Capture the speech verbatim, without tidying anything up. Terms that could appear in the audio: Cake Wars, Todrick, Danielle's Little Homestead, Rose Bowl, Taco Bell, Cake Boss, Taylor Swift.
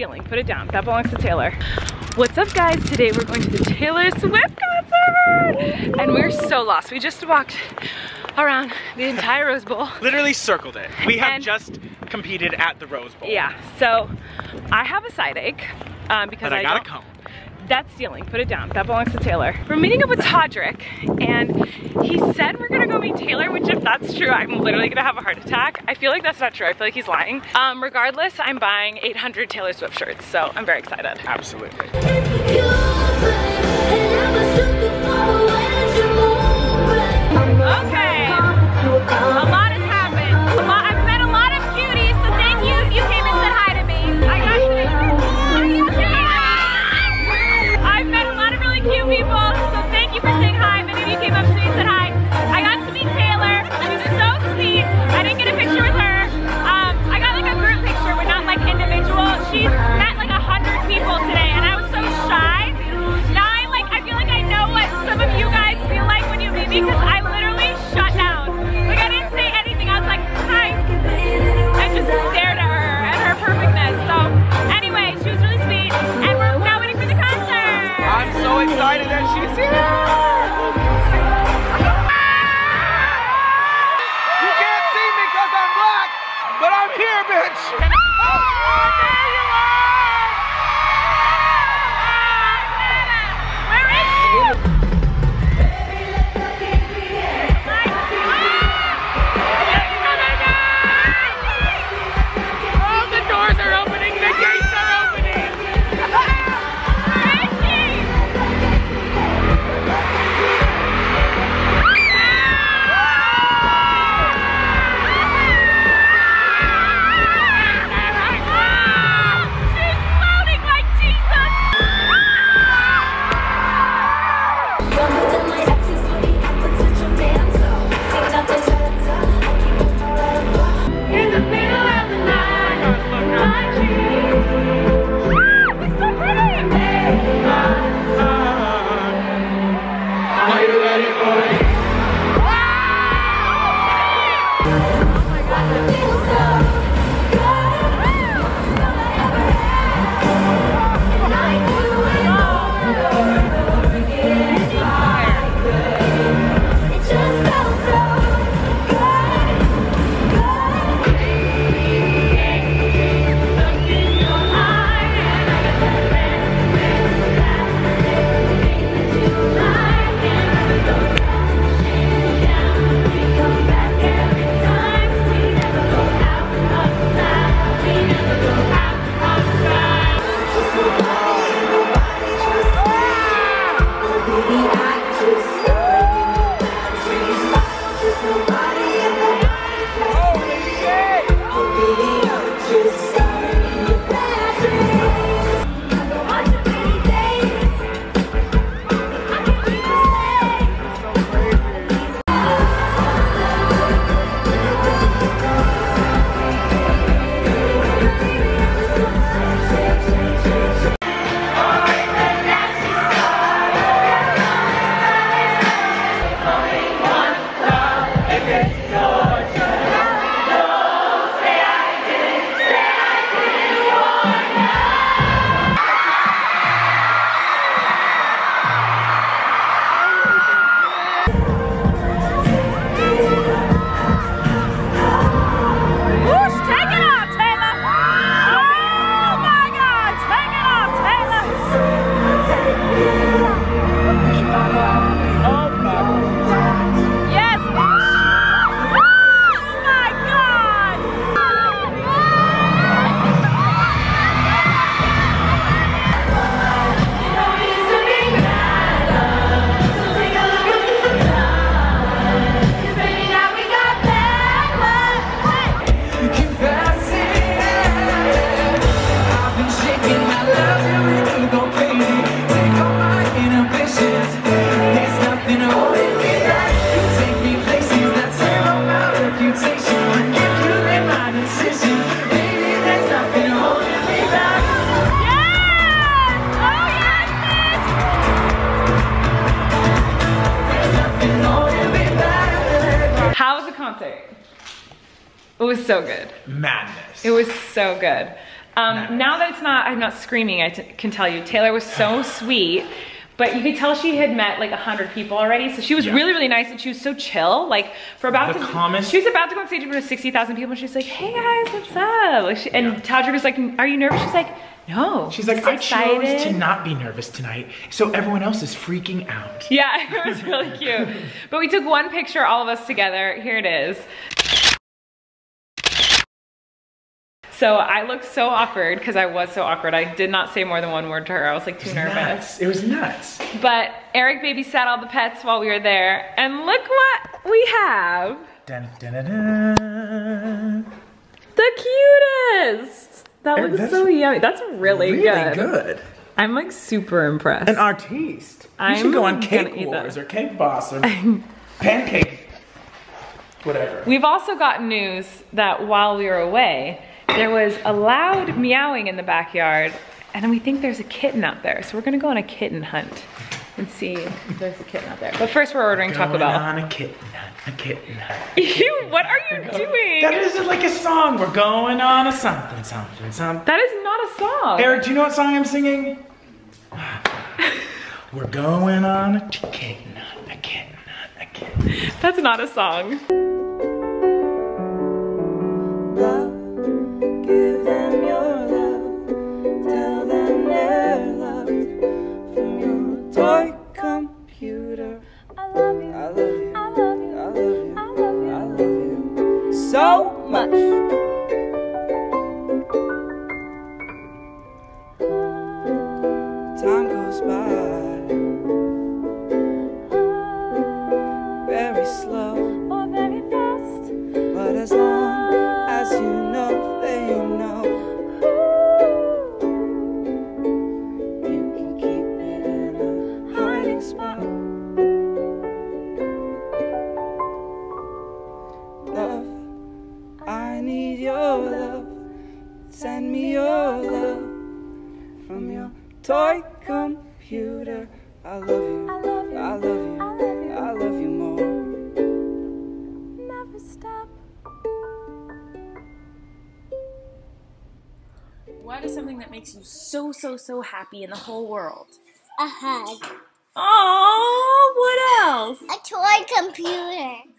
stealing. Put it down. That belongs to Taylor. What's up, guys? Today we're going to the Taylor Swift concert. And we're so lost. We just walked around the entire Rose Bowl. Literally circled it. We have and just competed at the Rose Bowl. Yeah. So I have a side ache um, because but I, I gotta come. That's stealing. Put it down. That belongs to Taylor. We're meeting up with Todrick, and he said we're gonna go meet Taylor, which if that's true, I'm literally gonna have a heart attack. I feel like that's not true. I feel like he's lying. Um, regardless, I'm buying eight hundred Taylor Swift shirts, so I'm very excited. Absolutely. Okay. A lot has happened. A lot. I've met a lot of cuties, so thank you if you came and said hi to me. I got you. I've met a lot of really cute people, so thank you for saying hi. Many of you came up to me and said hi. I got to meet Taylor. She was so sweet. I didn't get a picture with her. Um, I got like a group picture, but not like individual. She's met like a hundred people today, and I was so shy. Now I like, I feel like I know what some of you guys feel like when you meet me, because I literally shut down. Like I didn't say anything. I was like, hi. I just stared at her and her perfectness. So anyway, she was really sweet, and we're now waiting for the concert. I'm so excited that she's here! You can't see me because I'm black, but I'm here, bitch! Oh, there you are! Where is she? It's coming down! Oh, the doors are opening, the gates are opening! It was so good. Madness. It was so good. Um, nice. Now that it's not, I'm not screaming, I t can tell you, Taylor was so sweet, but you could tell she had met like a hundred people already. So she was yeah. really, really nice, and she was so chill. Like for about the to, comments. She was about to go on stage in front of sixty thousand people, and she's like, hey guys, what's up? Like she, and yeah. Todrick was like, are you nervous? She's like, no. She's like, I excited. chose to not be nervous tonight, so everyone else is freaking out. Yeah, it was really cute. But we took one picture, all of us together. Here it is. So I looked so awkward because I was so awkward. I did not say more than one word to her. I was like too nervous. Nuts. It was nuts. But Eric babysat all the pets while we were there. And look what we have. Dun, dun, dun, dun. The cutest. That Eric, looks so yummy. That's really, really good. good. I'm like super impressed. An artiste. You should go on Cake Wars or Cake Boss or Pancake, whatever. We've also got news that while we were away, there was a loud meowing in the backyard, and we think there's a kitten out there. So we're gonna go on a kitten hunt and see if there's a kitten out there. But first we're ordering Taco Bell. Going on a kitten hunt, a kitten hunt. A kitten you, what are you going, doing? That isn't like a song. We're going on a something, something, something. That is not a song. Eric, do you know what song I'm singing? We're going on a kitten hunt, a kitten hunt, a kitten hunt. That's not a song. What is something that makes you so, so, so happy in the whole world? A hug. Oh, what else? A toy computer.